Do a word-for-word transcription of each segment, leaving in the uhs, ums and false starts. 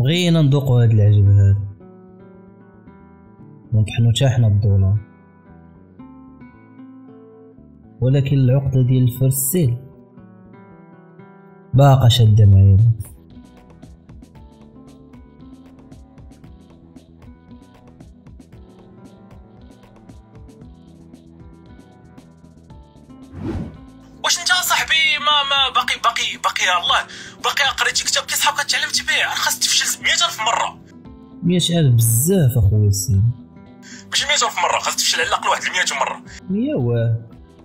بغينا نذوقو هاد العجب هذا، دونك حنا حتى حنا الدولار، ولكن العقدة ديال الفرسيل باقا شادة معايا. واش انت صاحبي ما ما باقي باقي باقي يا الله باقي قريتي كتاب كيصحاب كتعلمت بيه؟ خاص تفشل مئة ألف مره. مئة ألف بزاف اخويا السيد، ماشي مئة ألف مره، خاص تفشل على الاقل واحد المئة مره. مية واه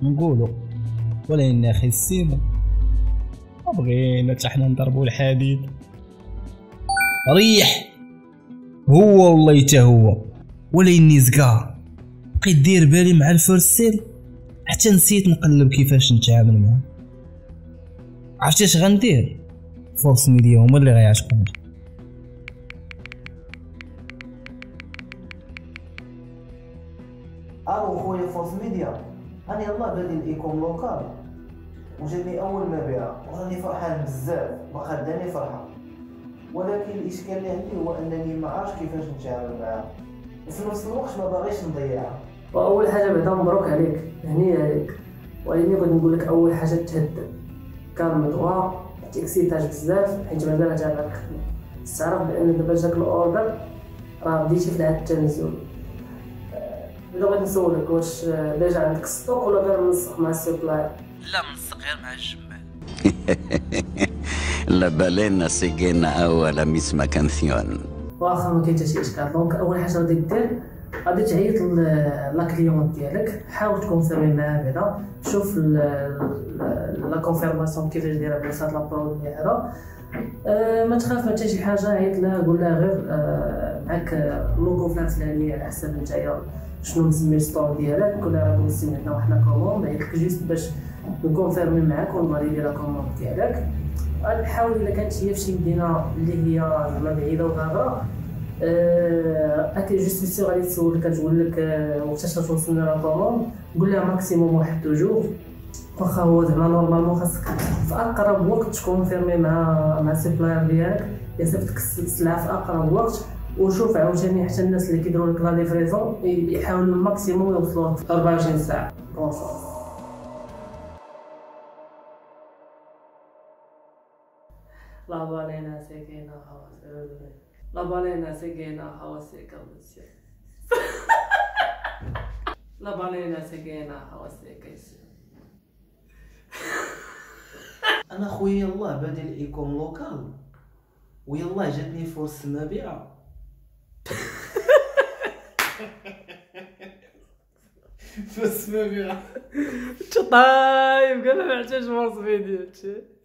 نقولوا، ولكن اخي السيد بغينا حتى حنا نضربوا الحديد. ريح هو والله حتى هو، ولكن زكا بقيت دير بالي مع الفرسيل حتى نسيت نقلب كيفاش نتعامل معاه. عرفتي اش غندير؟ فورس ميديا هما اللي غيعشقوني. الو خويا فورس ميديا، انا يلاه بادي الايكوم لوكال وجاني اول مبيعة وراني فرحان بزاف وخداني فرحة، ولكن الاشكال اللي عندي هو انني ما عارفش كيفاش نتعامل معاه وفي نفس الوقت ما باغيش نضيعها. واول حاجه بعدا مبروك عليك، هنيا عليك، ولكن بغيت نقول لك اول حاجه تهدد كارم دوا تيكسيتاج بزاف حيت مازال عاد على الخدمه. تعرف بان دابا جاك الاوردر راه بديتي في العاد التنزل. دابا بغيت نسولك واش ديجا عندك السطوك ولا غير منسق مع السبلاير؟ لا منسق غير مع الجمال. لا بالينا سيكينا اولا ميسما كانثيون. واخا ما كاين حتى شي اشكال، دونك اول حاجه غادي دير غادي تعيط لا كليون ديالك، حاول تكونفيرمي معاه بعدا، شوف لا كونفيرماسيون كيفاش دايره بلاصه لا برودوي هذا. ما تخاف من حتى شي حاجه، عيط لها قول لها غير معاك لوغو فلان فلاني على حسب نتايا شنو مسمي السطور ديالك، قول لها راه مسمي حنا وحنا كوموند، عيط لك جوست باش نكونفيرمي معاك ونفاليدي لا كوموند ديالك. غنحاول الا كانت هي في شي مدينه اللي هي زعما بعيده وغادره اكيد جوست سيغ غادي تسولك تقول لك وقتاش غتوصلني لا كوموند، قول لها ماكسيموم واحد دو جور، واخا هو زعما نورمالمون خاصك في اقرب وقت تكونفيرمي مع مع السبلاير ديالك، يصيفطك السلعه في اقرب وقت. وشوف عاوتاني حتى الناس اللي كيديروا لك لا ليفريزون يحاولوا الماكسيموم يوصلوا في أربعة وعشرين ساعه. لا بالينا ساكينه هاوس، لا بالينا ساكينه هاوسك مسيو، لا بالينا ساكينه هاوسك مسيو. انا خويا الله بادي الايكوم لوكال ويلا جاتني فرصه مبيعه. فرصه مبيعه انت طايب، قال ما عرفتش فرصه مبيعه.